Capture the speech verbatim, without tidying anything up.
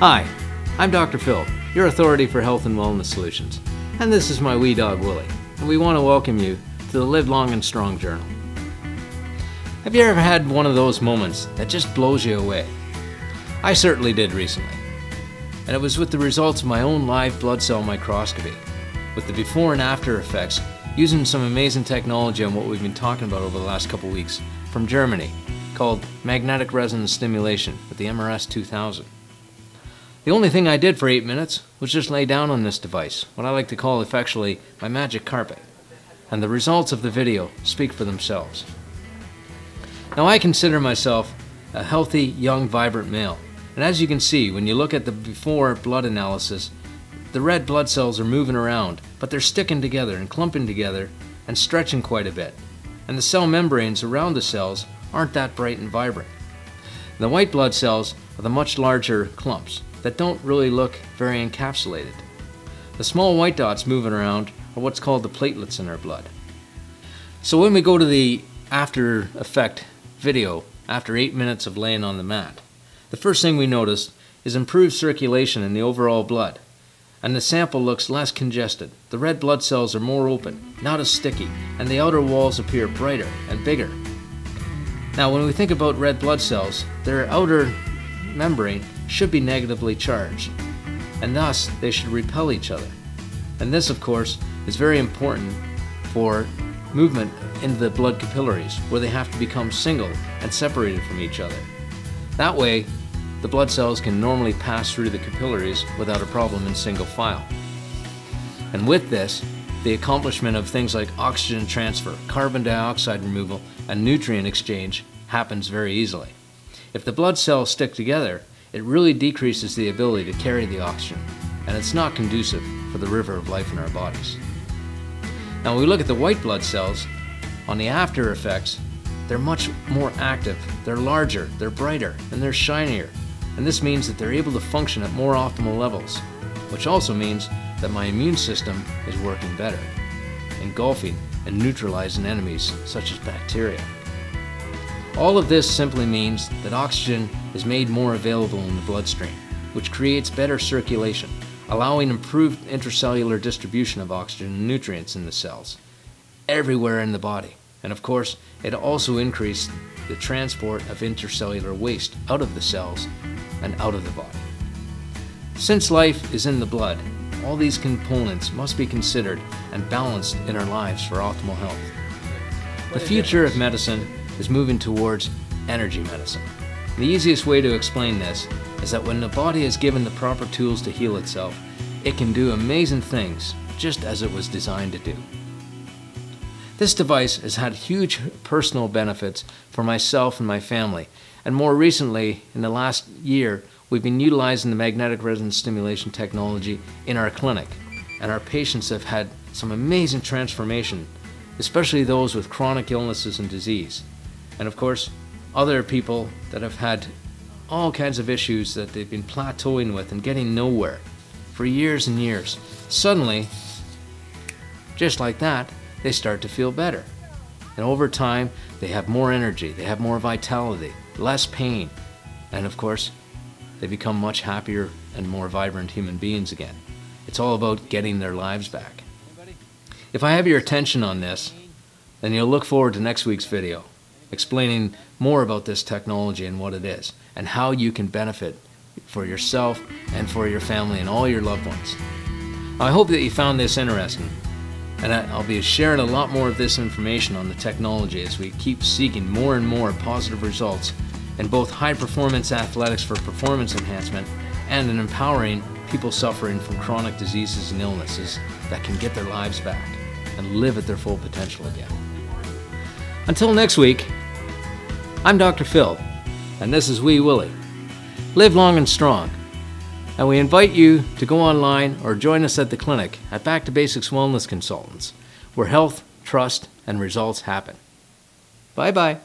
Hi, I'm Doctor Phil, your authority for health and wellness solutions, and this is my wee dog Willie, and we want to welcome you to the Live Long and Strong Journal. Have you ever had one of those moments that just blows you away? I certainly did recently, and it was with the results of my own live blood cell microscopy, with the before and after effects using some amazing technology on what we've been talking about over the last couple weeks from Germany, called Magnetic Resonance Stimulation with the M R S two thousand. The only thing I did for eight minutes was just lay down on this device, what I like to call affectionately my magic carpet, and the results of the video speak for themselves. Now, I consider myself a healthy, young, vibrant male, and as you can see, when you look at the before blood analysis, the red blood cells are moving around, but they're sticking together and clumping together and stretching quite a bit, and the cell membranes around the cells aren't that bright and vibrant. And the white blood cells are the much larger clumps that don't really look very encapsulated. The small white dots moving around are what's called the platelets in our blood. So when we go to the after effect video, after eight minutes of laying on the mat, the first thing we notice is improved circulation in the overall blood, and the sample looks less congested. The red blood cells are more open, not as sticky, and the outer walls appear brighter and bigger. Now, when we think about red blood cells, their outer membrane should be negatively charged, and thus they should repel each other. And this, of course, is very important for movement into the blood capillaries, where they have to become single and separated from each other. That way, the blood cells can normally pass through the capillaries without a problem in single file. And with this, the accomplishment of things like oxygen transfer, carbon dioxide removal, and nutrient exchange happens very easily. If the blood cells stick together, it really decreases the ability to carry the oxygen, and it's not conducive for the river of life in our bodies. Now, when we look at the white blood cells, on the after effects, they're much more active, they're larger, they're brighter, and they're shinier. And this means that they're able to function at more optimal levels, which also means that my immune system is working better, engulfing and neutralizing enemies such as bacteria. All of this simply means that oxygen is made more available in the bloodstream, which creates better circulation, allowing improved intracellular distribution of oxygen and nutrients in the cells, everywhere in the body. And of course, it also increased the transport of intercellular waste out of the cells and out of the body. Since life is in the blood, all these components must be considered and balanced in our lives for optimal health. The future of medicine is moving towards energy medicine. The easiest way to explain this is that when the body is given the proper tools to heal itself, it can do amazing things just as it was designed to do. This device has had huge personal benefits for myself and my family, and more recently, in the last year, we've been utilizing the magnetic resonance stimulation technology in our clinic, and our patients have had some amazing transformation, especially those with chronic illnesses and disease. And of course, other people that have had all kinds of issues that they've been plateauing with and getting nowhere for years and years. Suddenly, just like that, they start to feel better. And over time, they have more energy, they have more vitality, less pain, and of course, they become much happier and more vibrant human beings again. It's all about getting their lives back. If I have your attention on this, then you'll look forward to next week's video, explaining more about this technology and what it is, and how you can benefit for yourself and for your family and all your loved ones. I hope that you found this interesting, and I'll be sharing a lot more of this information on the technology as we keep seeking more and more positive results in both high-performance athletics for performance enhancement and in empowering people suffering from chronic diseases and illnesses that can get their lives back and live at their full potential again. Until next week, I'm Doctor Phil, and this is Wee Willie. Live long and strong, and we invite you to go online or join us at the clinic at Back to Basics Wellness Consultants, where health, trust, and results happen. Bye-bye.